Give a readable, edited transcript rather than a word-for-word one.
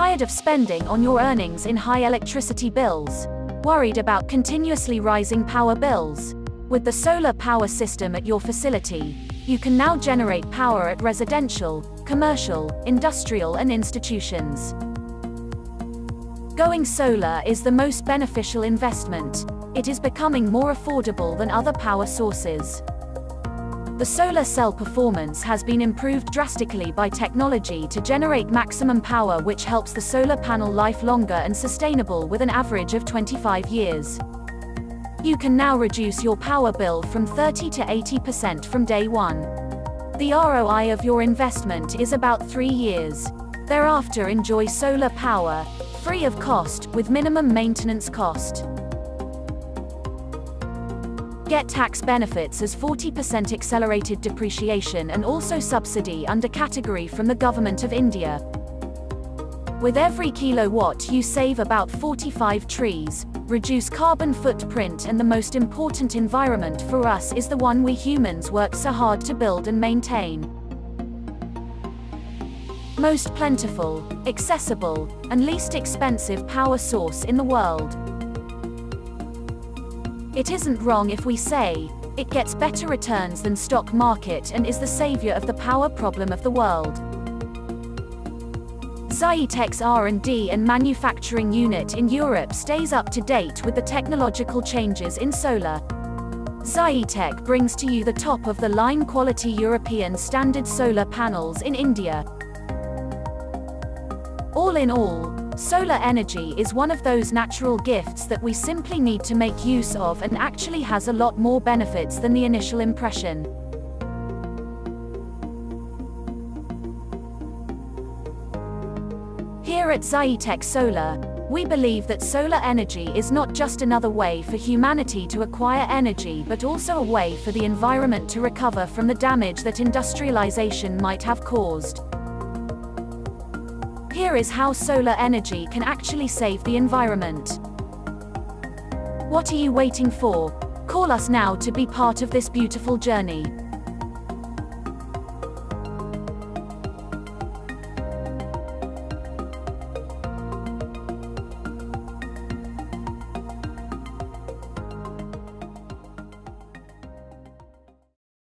Tired of spending on your earnings in high electricity bills? Worried about continuously rising power bills? With the solar power system at your facility, you can now generate power at residential, commercial, industrial and institutions. Going solar is the most beneficial investment. It is becoming more affordable than other power sources. The solar cell performance has been improved drastically by technology to generate maximum power, which helps the solar panel life longer and sustainable with an average of 25 years. You can now reduce your power bill from 30 to 80% from day one. The ROI of your investment is about 3 years. Thereafter, enjoy solar power, free of cost, with minimum maintenance cost. Get tax benefits as 40% accelerated depreciation and also subsidy under category from the Government of India. With every kilowatt you save about 45 trees, reduce carbon footprint, and the most important environment for us is the one we humans work so hard to build and maintain. Most plentiful, accessible, and least expensive power source in the world. It isn't wrong if we say it gets better returns than stock market and is the savior of the power problem of the world. Zytech's R&D and manufacturing unit in Europe stays up to date with the technological changes in solar. Zytech brings to you the top of the line quality European standard solar panels in India. All in all, solar energy is one of those natural gifts that we simply need to make use of, and actually has a lot more benefits than the initial impression. Here at Zytech Solar, we believe that solar energy is not just another way for humanity to acquire energy, but also a way for the environment to recover from the damage that industrialization might have caused. Here is how solar energy can actually save the environment. What are you waiting for? Call us now to be part of this beautiful journey.